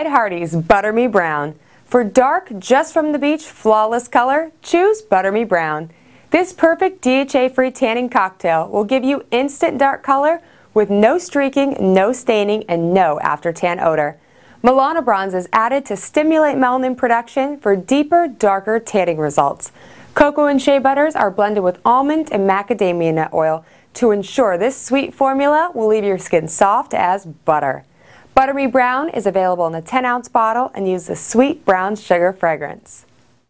Ed Hardy's Butter Me Brown. For dark, just from the beach, flawless color, choose Butter Me Brown. This perfect DHA-free tanning cocktail will give you instant dark color with no streaking, no staining, and no after-tan odor. MelanoBronze is added to stimulate melanin production for deeper, darker tanning results. Cocoa and shea butters are blended with almond and macadamia nut oil to ensure this sweet formula will leave your skin soft as butter. Butter Me Brown is available in a 10-ounce bottle and uses the sweet brown sugar fragrance.